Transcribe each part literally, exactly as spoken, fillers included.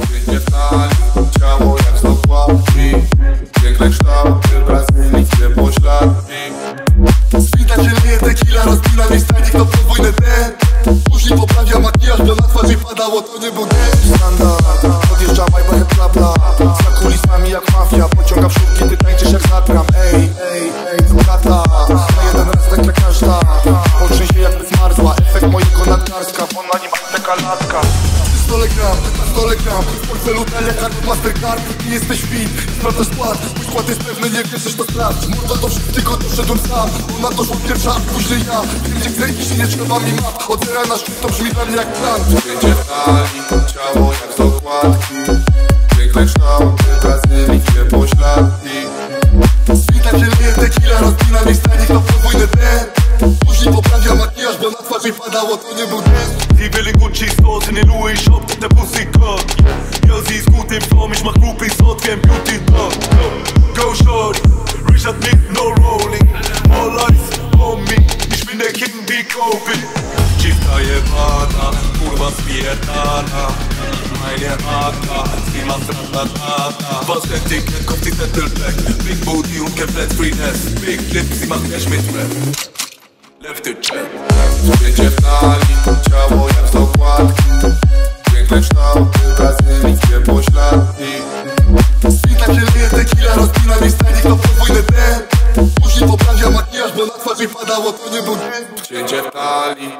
Pięknie stali, ciało jak sto płatki. Piękne kształty, brak zmienić ciepło śladki. Spina się leje tequila, rozpina mi stanik, to podwójny ten. Później poprawia makijaż, by na twarz mi padało, to nie był ten standard. Odjeżdża bajbachem bla bla, za kulisami jak mafia. Pociąga wszutki, ty tańczysz jak natram, ej, ej, ej, brata. Na jeden raz tak jak każda, poczy się jakby zmarzła. Efekt mojego nadgarska, bo na nim apteka latka. sto gram, sto gram, w Polsce lutel, jak Mastercard. Nie jesteś fit, sprawdzasz skład, mój skład jest pewny, nie wierzysz to sprawdź. Morda to wszystkiego doszedłem sam, ona doszła pierwsza, później ja. Wiem gdzie chcę iść, nie trzeba mi map, od zera na szczyt, to brzmi dla mnie jak plan. Pięknie stali, ciało jak z okładki. Piękne kształty, Brazylii, ciepło śladki. Spina się leje tequila, rozpina mi stanik, to podwójny ten. Później poprawia makijaż, bo na twarz mi padało, to nie był ten. Sie will in Gucci Stores, in den Louis Shop mit der Pussycat. Ja, sie ist gut im Form, ich mach Groupies hot wie ein Beauty-Tag. Go short, Richard mit no rolling. All eyes on me, ich bin der King, die Kobe. Chifta jebana, kurwa spierdana. Meine Hata, sie macht Ratatata. Was heftig, er kommt die Zettelback. Big Booty und kein Flat Freeness. Big Lips, sie macht Cash mit Rap. Lefty check. Pięknie stali, ciało jak z okładki. Piękne kształty, Brazylii, ciepło śladki. Spina się leje tequila, rozpina mi stanik, to podwójny ten. Później poprawia makijaż, bo na twarz mi padało, to nie był ten. Pięknie stali.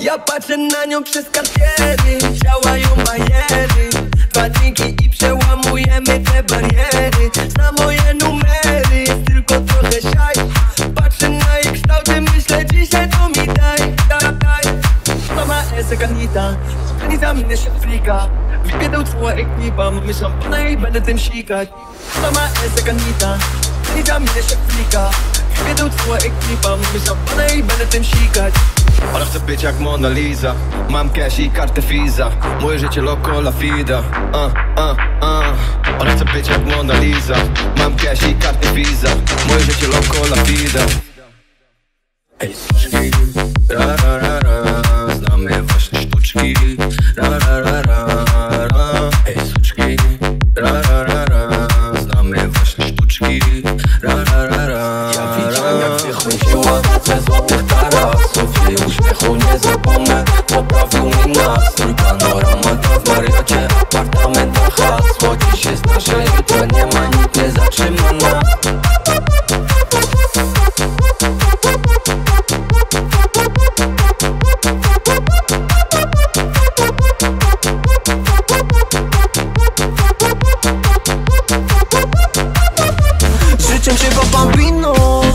Ja patrzę na nią przez kartiery, działają bariery. Dwa drinki i przełamujemy te bariery. Zna moje numery, jest tylko trochę siaj. Patrzę na jej kształty, myślę dzisiaj to mi daj, daj, daj. Mama es ganita, ganita mnie się frika. Wybiedał cała ekipa, mamy szampana i będę tym sikać. Mama es ganita, ganita mnie się frika. Wybiedał cała ekipa, mamy szampana i będę tym sikać. Ona chce być jak Mona Lisa. Mam cash i kartę Visa. Moje życie lo Cola Fida. uh, uh, uh. Ona chce być jak Mona Lisa. Mam cash i kartę Visa. Moje życie lo Cola Fida. Ej, sztuczki, ra, ra, ra, ra. Znamy wasze sztuczki, ra, ra, ra, ra, ra. Ej, sztuczki, ra, ra, ra, ra. Znamy wasze sztuczki, ra, ra, ra, ra. Ja widziałem jak wychodziła ze złotych tarasów. Jej uśmiechu nie zapomnę, poprawił mi nastrój. Panorama ta w wariocie, apartament to hasło. Dziś jest nasze jutro, nie ma, nikt nie zatrzyma nas. Życzę się bo bambino,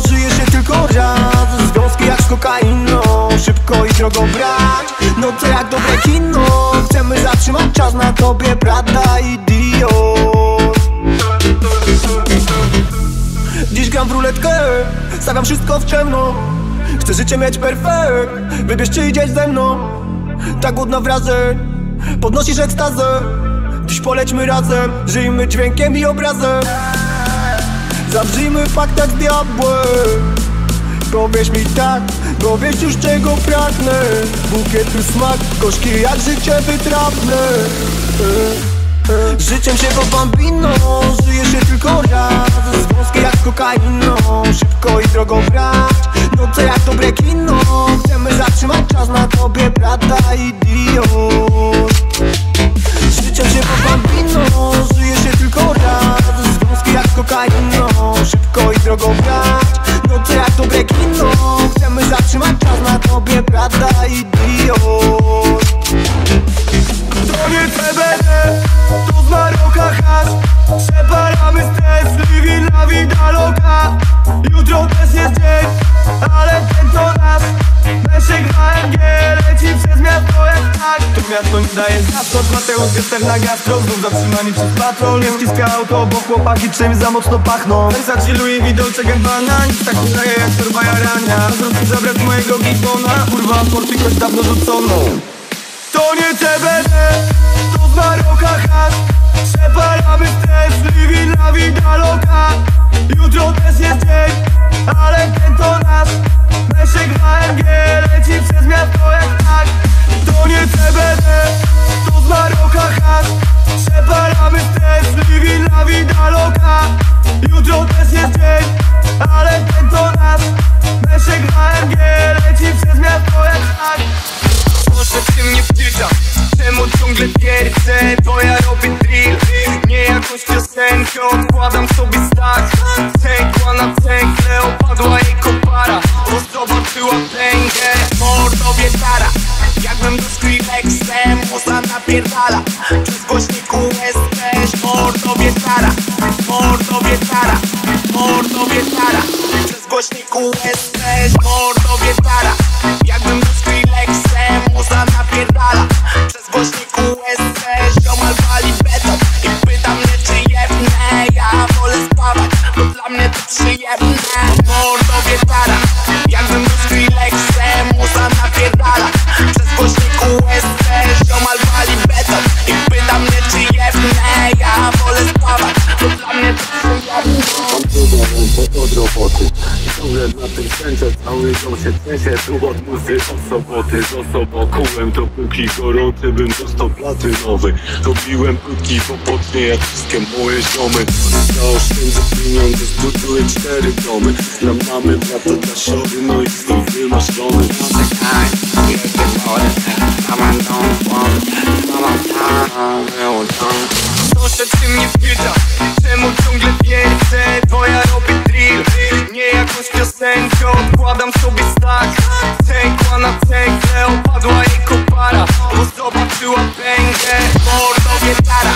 żyje się tylko raz. Związki jak z kokainą, szybko i drogo brać. No to jak dobre kino, chcemy zatrzymać czas na tobie, Prada i Dior. Dziś gram w ruletkę, stawiam wszystko w ciemno. Chcę życie mieć perfekt, wybierz czy idziesz ze mną. Tak głodna wrażeń, podnosisz ekstazę. Dziś polećmy razem, żyjmy dźwiękiem i obrazem. Zawrzyjmy w faktach z diabłem. Powiesz mi tak, bo wiesz już czego pragnę. Bukiet i smak, koszki jak życie wytrawne. e, e. Życiem się bo bambino, żyje się tylko raz. Związki jak z kokainą, szybko i drogo brać. No to jak dobre kino, chcemy zatrzymać czas na tobie, Prada i Dior. Życiem się bo bambino, żyje się tylko raz. Związki jak z kokainą, szybko i drogo brać. No to dobre kino. Chcemy zatrzymać czas na tobie, Prada i Dior. To nie C B T, to z Maroka hasz. Przeparamy stres, living la vida loca. Jutro też jest dzień, ale ten to nas. Mężczyk na A M G leci przez miasto jak tak. To miasto nie daje zawsze, Mateusz jest tak na gastro. Znów zatrzymani przez patrol, nie wciska auto, bo chłopaki czymś za mocno pachną. Pensa ci Louis, widoczek Gębana, nic tak nie daje jak torba jarania. Zrobię zabrać mojego gibona, kurwa, porty kość dawno rzuconą. To nie C B D, to z Maroka hasz. Przeparamy stres, living la vida loca. Jutro też jest dzień, ale ten to nasz. Mężczyk na A M G leci przez miasto jak tak. To nie C B D, to z Maroka hasz. Przeparamy stres, living la vida loca. Jutro też jest dzień, ale ten to nasz. Mężczyk na A M G leci przez miasto jak tak. Proszę ty mnie wciszam, czemu ciągle pierdzę, bo ja robię drill. Nie jakąś piosenkę, odkładam sobie stach. Cękła na cękle, opadła jej kopara, bo zobaczyła tęgę, mordowie tara. Jakbym do Skrillexem, muza napierdala przez głośniku O S P. Mordowie tara, mordowie tara, mordowie tara przez głośniku O S P. Mordowie tara, jakbym do Skrillexem, muza napierdala przez głośniku U S B. Ziomal wali beton i pyta mnie czy jebne. Ja wolę spawać, bo dla mnie to przyjemne. Mordowie tara, jakbym był Skrillexem, muza napierdala przez głośniku U S B. Ziomal wali beton i pyta mnie czy jebne. Ja wolę spawać, bo dla mnie to przyjemne. Mam trudno, bo od roboty ciągle na tym sęczę, cały dom się trzęsie. Tu od muzy od soboty z osobokułem, dopóki gorący bym dostał platynowy. Robiłem płytki w opocznie jak wszystkie moje ziomy. Zaoszczędzę pieniądze, zbuduję cztery domy. Dla mamy, brata, dla siody, no i znów wymarzony. Proszę ty mnie pyta, czemu ciągle wierdzę, bo ja robię drill. Nie jakąś piosenkę, odkładam sobie stach. Cękła na cękle, opadła jej kopara, bo zobaczyła pęgę. Mordowie tara,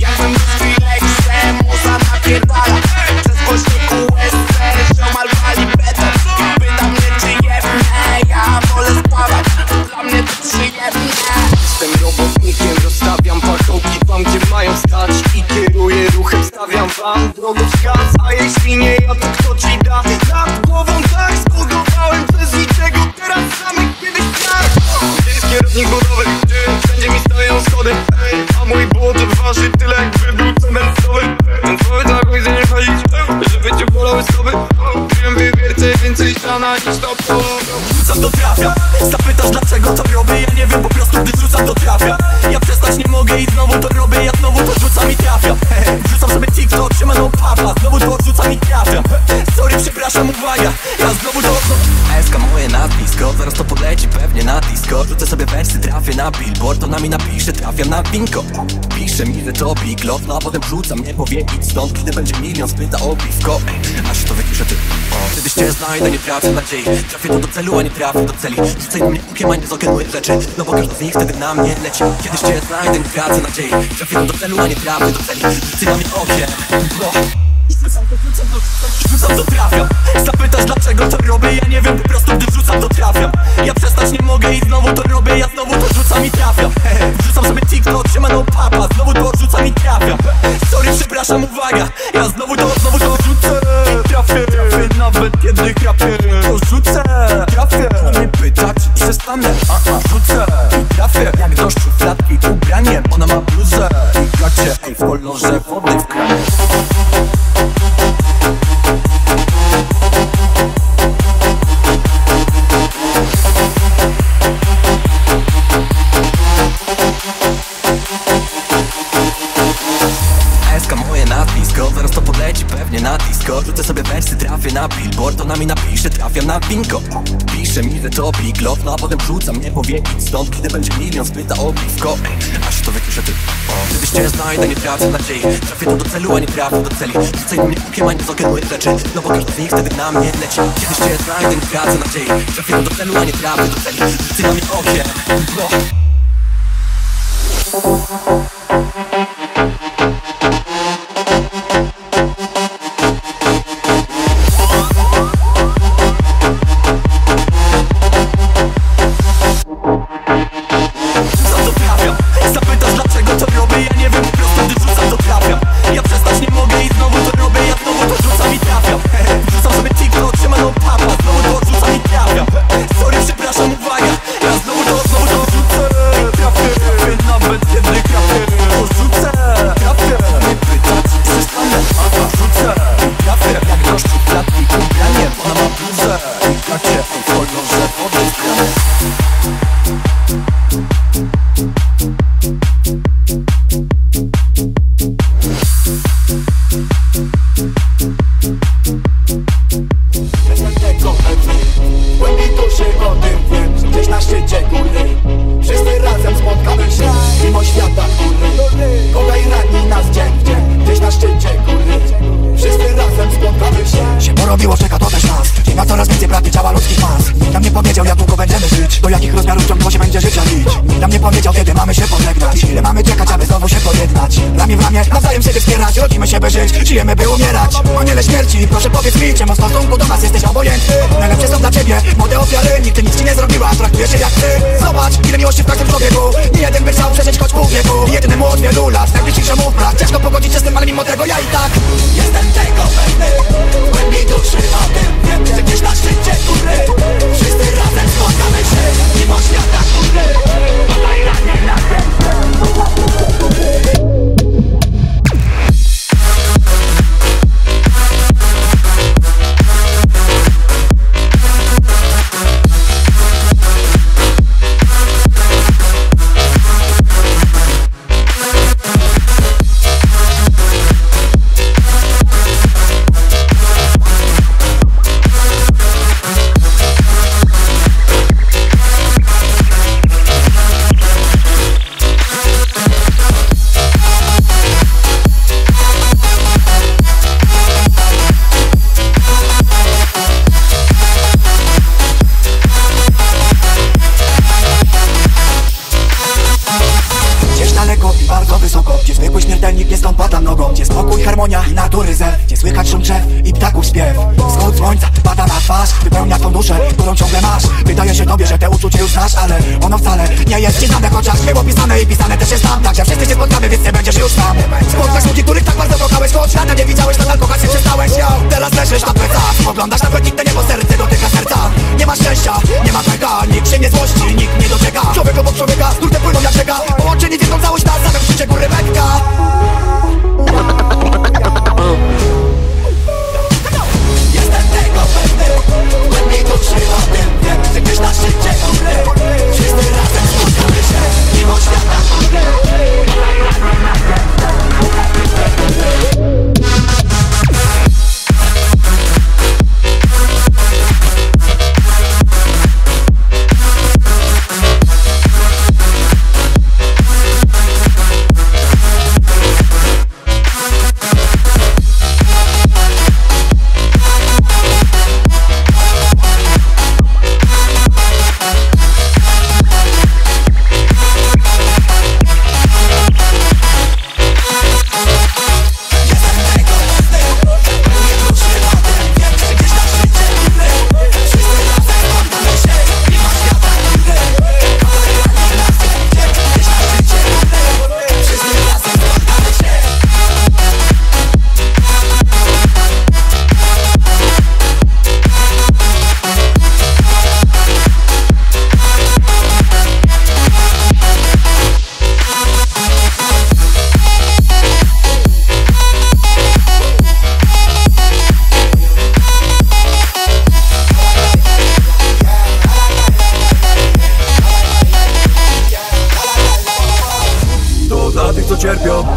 jakbym był Skrillexem, muza napierdala przez głośniku U S B. Ziomal wali beton i pyta mnie czy jebne. Ja wolę spawać, bo dla mnie to przyjemne. Jestem robotnikiem, rozstawiam pachołki tam gdzie mają stać i kieruję ruchem, stawiam wam drogą wskaz. A jeśli nie ja, to kto ci da? Nad głową tak zbudowałem przez niczego, teraz samych kiedyś tak. Gdzie jest kierownik budowy? Gdzie wszędzie mi stoją schody? A mój błot waży tyle jakby był cementowy. Ten twoje tak mi nie chodzić, żeby cię bolały sobie. Wiem wywiercę więcej ściana niż to polo. Wrzucam do trafia, zapytasz dlaczego to robię? Ja nie wiem, po prostu gdy wrzucam to trafia. Ja przestać nie mogę i znowu to robię, ja znowu to wrzucam i trafiam. Wrzucam sobie TikTok, siemano papa, znowu to odrzucam i trafiam. Sorry, przepraszam, uwaga, ja znowu to odrzucam. Eska moje nazwisko, zaraz to podleci pewnie na disco. Rzucę sobie wersy, trafię na billboard, to na mi napisze, trafiam na winko. Pisze mi, że to big lot, no a potem wrzucam, nie powiem nic stąd. Kiedy będzie milion, spyta o piwko, aż się to wypisze ty. Kiedyś cię znajdę, nie tracę nadziei. Trafię to do celu, a nie trafię do celi. Rzucaj do mnie łukiem, a nie z okien moje rzeczy, no bo każdy z nich wtedy na mnie leci. Kiedyś cię znajdę, nie tracę nadziei. Trafię to do celu, a nie trafię do celi. Rzucaj na mnie okiem, bo rzucam to, rzucam to, rzucam to trafiam. Zapytasz dlaczego to robię, ja nie wiem, po prostu gdy wrzucam to trafiam. Ja przestać nie mogę i znowu to robię, ja znowu to rzucam i trafiam. Wrzucam sobie TikTok, siemano papa, znowu to odrzucam i trafiam. Sorry, przepraszam, uwaga, ja znowu to, znowu to odrzucę. Trafię, trafię, nawet kiedy krapię, to rzucę, trafię. Tu mnie pytać i przestanę, aha, rzucę i trafię. Jak do szufladki ubraniem, ona ma bluzę i gacie, ej, w kolorze wody w kranie. Gordonami napiszę, trafiam na bingo. Pisze mi, że to biglot, no a potem rzucam, nie powie nic stąd. Kiedy będzie milion, spyta o piwko. Aż to wypisze ty. Kiedyś cię znajdę, nie tracę nadziei. Trafię to do celu, a nie trafię do celi. Rzucaj mnie kukiem, a nie zokę moje rzeczy. No bo każdy z nich wtedy na mnie leci. Kiedyś cię znajdę, nie tracę nadziei. Trafię to do celu, a nie trafię do celi. Rzucaj na mnie okiem, no. Żyjemy, by umierać, aniele śmierci. Proszę powiedz mi, czemu w stosunku do nas jesteś obojętny? Najlepsze są dla ciebie młode ofiary. Nigdy nic ci nie zrobiła, traktujesz się jak ty. Zobacz, ile miłości w każdym człowieku. Nie jeden by chciał przecieć choć pół wieku. Jedyny młody wielu lat, najbliższa mu brak. Ciężko pogodzić się z tym, ale mimo tego ja i tak jestem tego pewny. Głębi duszy o tym wiem, że gdzieś na szczycie góry wszyscy razem spotkamy się. Mimo świata góry podaj ramię na serce.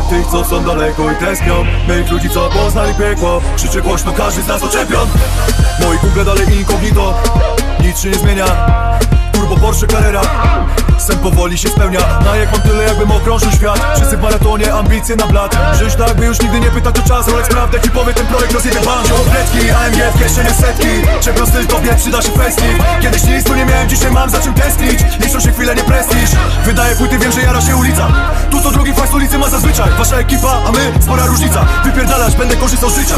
Tych, co są daleko i tęsknią, my tych ludzi, co poznali piekło. Krzyczy głośno, każdy z nas to czempion. Moi kumple dalej inkognito, nic się nie zmienia. Turbo Porsche Carrera, sen powoli się spełnia. Na jak mam tyle, jakbym okrążył świat. Wszyscy w maratonie, ambicje na blat. Żyć tak, by już nigdy nie pytać o czas. Rolex prawdę ci powie, ten projekt rozjedzie pan. Wziąłem A M G w kieszenie setki. Czempion styl tobie przyda się facelift. Kiedyś nic tu nie miałem, dzisiaj mam za czym tęsknić. Liczą się chwile, nie prestiż. Wydaje płyty, wiem, że jara się ulica. Tu co drugi fakt z ulicy ma zazwyczaj. Wasza ekipa, a my, spora różnica. Wypierdalać, będę korzystał z życia.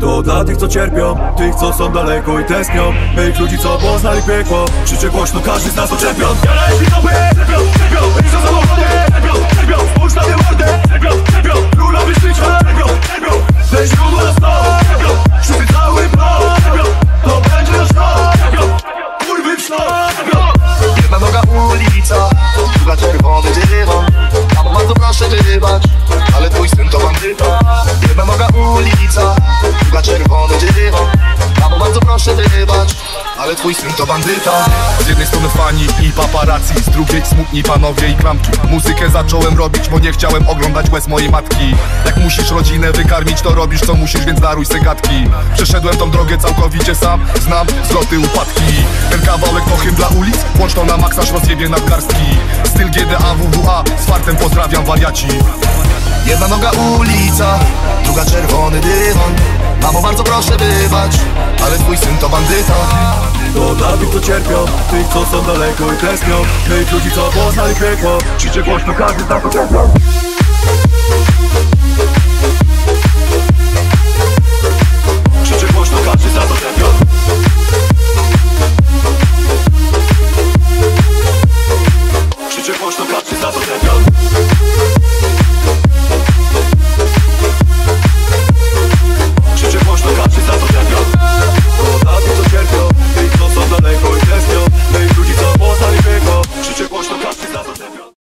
To dla tych, co cierpią, tych, co są daleko i tęsknią. Tych ludzi, co poznali piekło. Krzyczę głośno, każdy z nas to czempion. Ja na jeśli to by, czempion, czempion. Byli za samochody, czempion, czempion. Spójrz na tę mordę, czempion, czempion. Królowy śliczka, czempion, czempion. Daj źródło na stoł, czempion. Szybki cały plan, czempion. To będzie nasz plan, czempion. Kurwy w szlak, czempion. Jedna noga ulica, druga czerwony dywan. Mamo, bardzo proszę wybacz, ale twój syn to bandyta. Jedna noga ulica, druga czerwony dywan. Mamo, bardzo proszę wybacz, ale twój syn to bandyta. Z jednej strony fani i paparazzi, z drugiej smutni panowie i klamki. Muzykę zacząłem robić, bo nie chciałem oglądać łez mojej matki. Jak musisz rodzinę wykarmić, to robisz co musisz, więc daruj se gadki. Przeszedłem tą drogę całkowicie sam, znam wzloty, upadki. Ten kawałek to hymn dla ulic, włącz to na maksaż, rozjebie nadgarstki. Styl G D A, W W A, z fartem pozdrawiam wariaci. Jedna noga ulica, druga czerwony dywan. Mamo, bardzo proszę wybacz, ale twój syn to bandyta. To dla tych, co cierpią, tych, co są daleko i tęsknią. Tych ludzi, co poznali piekło, krzyczę głośno, każdy tak to cierpią.